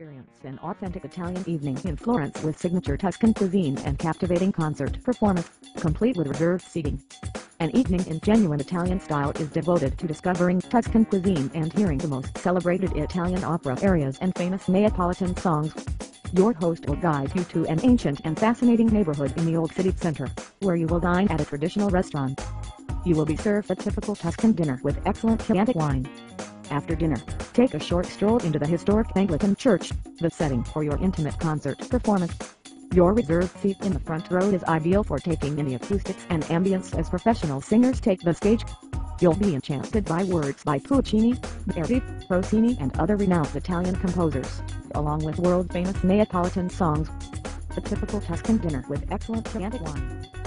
Experience an authentic Italian evening in Florence with signature Tuscan cuisine and captivating concert performance, complete with reserved seating. An evening in genuine Italian style is devoted to discovering Tuscan cuisine and hearing the most celebrated Italian opera arias and famous Neapolitan songs. Your host will guide you to an ancient and fascinating neighborhood in the old city center, where you will dine at a traditional restaurant. You will be served a typical Tuscan dinner with excellent Chianti wine. After dinner, take a short stroll into the historic Anglican church, the setting for your intimate concert performance. Your reserved seat in the front row is ideal for taking in the acoustics and ambience as professional singers take the stage. You'll be enchanted by words by Puccini, Verdi, Rossini and other renowned Italian composers, along with world-famous Neapolitan songs. A typical Tuscan dinner with excellent Chianti wine.